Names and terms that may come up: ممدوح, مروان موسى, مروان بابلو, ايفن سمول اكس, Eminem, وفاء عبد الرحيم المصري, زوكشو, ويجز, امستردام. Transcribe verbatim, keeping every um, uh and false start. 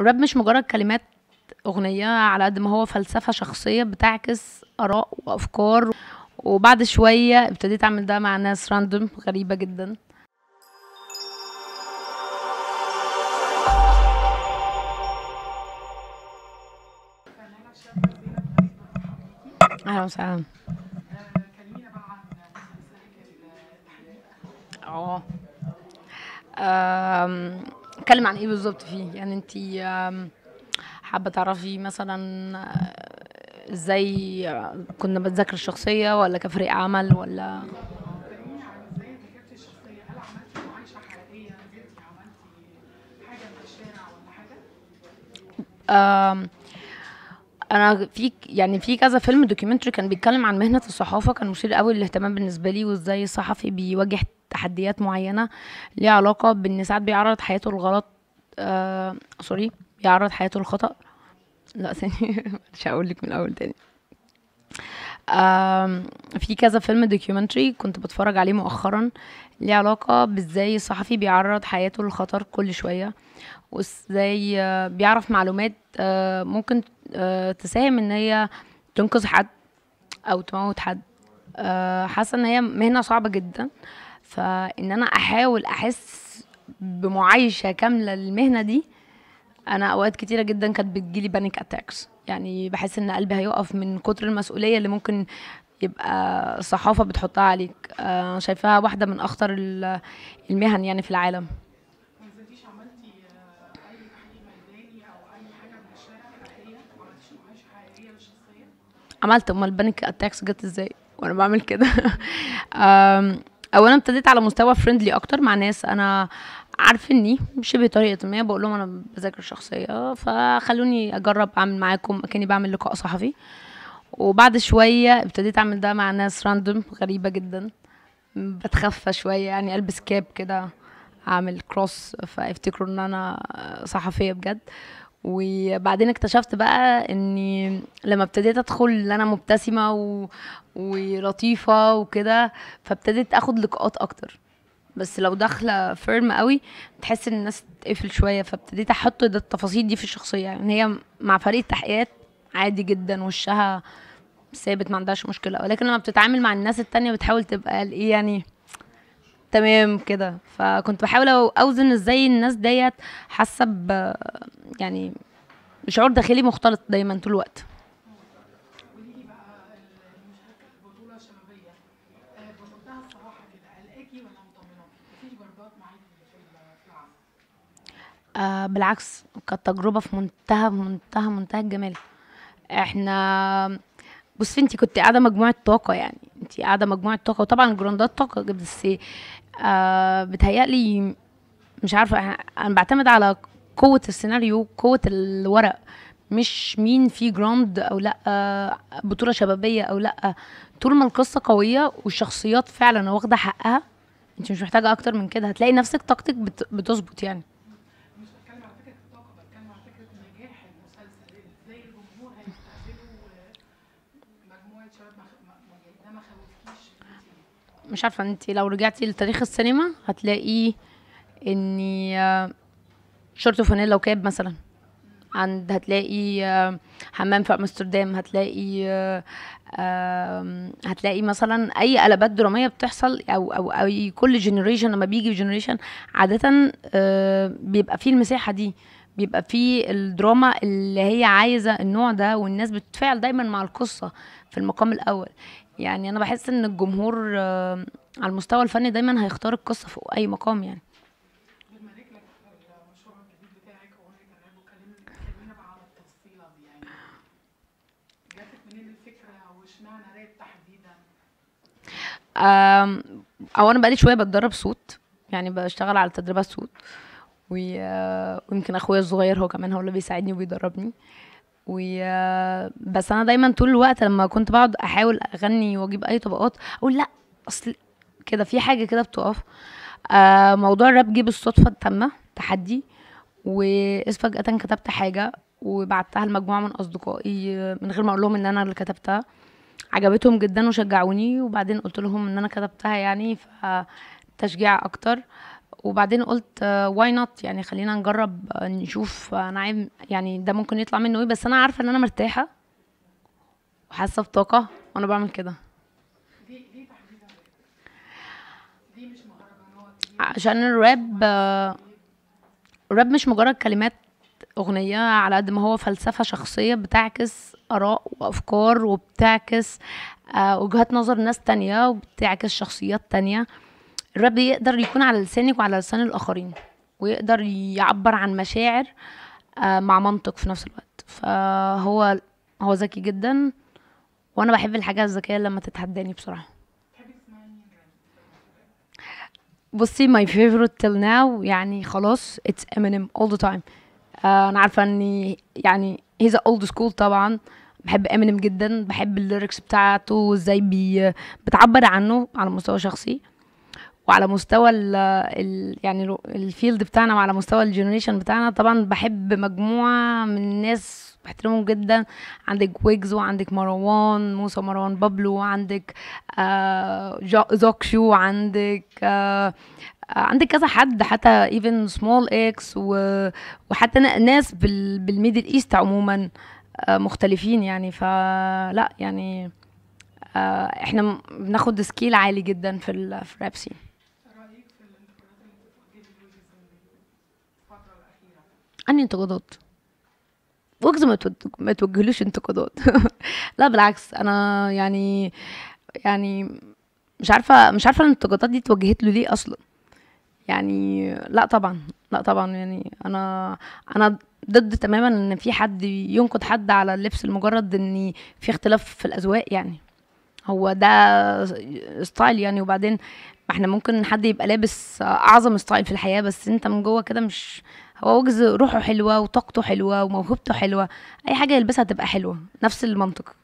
الراب مش مجرد كلمات أغنية على قد ما هو فلسفة شخصية بتعكس آراء وأفكار. وبعد شوية ابتديت أعمل ده مع ناس راندوم غريبة جدا. أهلا وسهلا. كلمينا بقى عن مسلسلك اه اتكلم عن ايه بالظبط فيه؟ يعني انتي حابه تعرفي مثلا ازاي كنا بنذاكر الشخصيه ولا كفريق عمل ولا كلمينا عن ازاي ذاكرتي الشخصيه؟ هل عملتي معايشه حقيقيه؟ نزلتي عملتي حاجه في الشارع ولا حاجه؟ انا في يعني في كذا فيلم دوكيومنتري كان بيتكلم عن مهنه الصحافه، كان مثير قوي للاهتمام بالنسبه لي، وازاي الصحفي بيواجه تحديات معينه ليها علاقه بان ساعات بيعرض حياته الغلط آه... سوري بيعرض حياته الخطا لا ثاني مش هقول لك من الاول تاني. آه... في كذا فيلم دوكيومنتري كنت بتفرج عليه مؤخرا ليه علاقه بازاي الصحفي بيعرض حياته للخطر كل شويه، وازاي آه... بيعرف معلومات آه... ممكن آه... تساهم ان هي تنقذ حد او تموت حد. آه... حاسه ان هي مهنه صعبه جدا، فان انا احاول احس بمعايشه كامله للمهنه دي. انا اوقات كتيره جدا كانت بتجيلي بانيك اتاكس، يعني بحس ان قلبي هيقف من كتر المسؤوليه اللي ممكن يبقى الصحافه بتحطها عليك. آه شايفاها واحده من اخطر المهن يعني في العالم. ما نزلتيش عملتي اي تحليل ميداني او اي حاجه من الشارع حقيقيه؟ ما عملتيش معايشه حقيقيه للشخصيه؟ عملت. امال البانيك اتاكس جت ازاي وانا بعمل كده؟ اولا ابتديت على مستوى فريندلي اكتر مع ناس انا عارفيني شبه طريقه ما، بقول لهم انا بذاكر شخصيه فخلوني اجرب اعمل معاكم اكني بعمل لقاء صحفي. وبعد شويه ابتديت اعمل ده مع ناس راندوم غريبه جدا، بتخفى شويه يعني البس كاب كده اعمل كروس فافتكروا ان انا صحفيه بجد. وبعدين اكتشفت بقى اني لما ابتديت ادخل ان انا مبتسمه و... ولطيفه وكده، فابتديت اخد لقاءات اكتر. بس لو داخله فيرم قوي تحس ان الناس تقفل شويه، فابتديت احط التفاصيل دي في الشخصيه. يعني هي مع فريق التحقيقات عادي جدا وشها ثابت ما عندهاش مشكله، ولكن لما بتتعامل مع الناس التانية بتحاول تبقى ايه يعني تمام كده. فكنت بحاول اوزن ازاي الناس ديت حاسه ب يعني شعور داخلي مختلط دايما طول الوقت. قولي لي بقى البطوله الشبابيه بطلتها الصراحه كده قلقاكي ولا مطمناكي؟ مفيش برضات معاكي في العمل؟ بالعكس كانت تجربه في منتهى منتهى منتهى الجمال. احنا بصي انتي كنت قاعده مجموعه طاقه، يعني انتي قاعده مجموعه طاقه، وطبعا الجراندات طاقه بس آه بتهيألي مش عارفه انا بعتمد على قوه السيناريو قوه الورق، مش مين فيه جراند او لا آه بطوله شبابيه او لا آه طول ما القصه قويه والشخصيات فعلا واخده حقها انتي مش محتاجه اكتر من كده، هتلاقي نفسك طاقتك بتظبط. يعني مش بتكلم على فكره الطاقه، بتكلم على فكره نجاح المسلسل ازاي الجمهور هيستقبله. مش عارفه انت لو رجعتي لتاريخ السينما هتلاقي اني شورت وفانيلا وكاب مثلا، عند هتلاقي حمام في امستردام، هتلاقي هتلاقي مثلا اي قلبات دراميه بتحصل او او اي كل جنريشن لما بيجي جنريشن عاده بيبقى فيه المساحه دي، بيبقى فيه الدراما اللي هي عايزه النوع ده، والناس بتتفاعل دايما مع القصه في المقام الاول. يعني انا بحس ان الجمهور على المستوى الفني دايما هيختار القصه فوق اي مقام. يعني لما رجلك المشروع الجديد بتاعك اغنيه الراب وكلمينا بقى على التفصيله دي، يعني جاتك منين الفكره واشمعنى راب تحديدا؟ او انا بقالي شويه بتدرب صوت، يعني بشتغل على تدريبات صوت، ويمكن اخويا الصغير هو كمان هو اللي بيساعدني وبيدربني. و بس انا دايما طول الوقت لما كنت بقعد احاول اغني واجيب اي طبقات اقول لا اصل كده في حاجه كده بتقف. آه موضوع الراب جه بالصدفه التامه، تحدي، وفجاه كتبت حاجه وبعتها لمجموعه من اصدقائي من غير ما اقول لهم ان انا اللي كتبتها. عجبتهم جدا وشجعوني، وبعدين قلت لهم ان انا كتبتها يعني فتشجيع اكتر. وبعدين قلت واي نوت، يعني خلينا نجرب نشوف انا عايز يعني ده ممكن يطلع منه ايه. بس انا عارفه ان انا مرتاحه وحاسه بطاقه وانا بعمل كده. دي دي تحديدا دي مش مهرجانات، عشان الراب الراب مش مجرد كلمات اغنيه على قد ما هو فلسفه شخصيه بتعكس اراء وافكار وبتعكس وجهات نظر ناس تانية وبتعكس شخصيات تانية. الراب يقدر يكون على لسانك وعلى لسان الآخرين، ويقدر يعبر عن مشاعر مع منطق في نفس الوقت. فهو هو ذكي جدا، وأنا بحب الحاجة الذكية لما تتحداني بصراحة. بصي my favorite till now يعني خلاص it's Eminem all the time. أنا عارفة إني يعني he's an old school طبعا. بحب Eminem جدا، بحب الليركس بتاعته وازاي بي بتعبر عنه على مستوى شخصي، وعلى مستوى ال ال يعني الفيلد بتاعنا، وعلى مستوى الجنريشن بتاعنا. طبعا بحب مجموعه من الناس بحترمهم جدا، عندك ويجز وعندك مروان موسى مروان بابلو، وعندك آه زوكشو، وعندك آه عندك كذا حد، حتى ايفن سمول اكس، وحتى ناس بال بالميدل ايست عموما آه مختلفين يعني. فلا يعني آه احنا بناخد سكيل عالي جدا في الراب سين. أني انتقادات وجز ما توجهلوش انتقادات لا بالعكس، أنا يعني يعني مش عارفة مش عارفة الانتقادات دي اتوجهت له ليه أصلا يعني. لا طبعا لا طبعا يعني أنا أنا ضد تماما إن في حد ينقد حد على اللبس لمجرد إن في اختلاف في الأذواق يعني. هو ده ستايل يعني، وبعدين ما احنا ممكن حد يبقى لابس اعظم ستايل في الحياه بس انت من جوه كده مش هو. وجز روحه حلوه وطاقته حلوه وموهبته حلوه، اي حاجه يلبسها تبقى حلوه، نفس المنطق.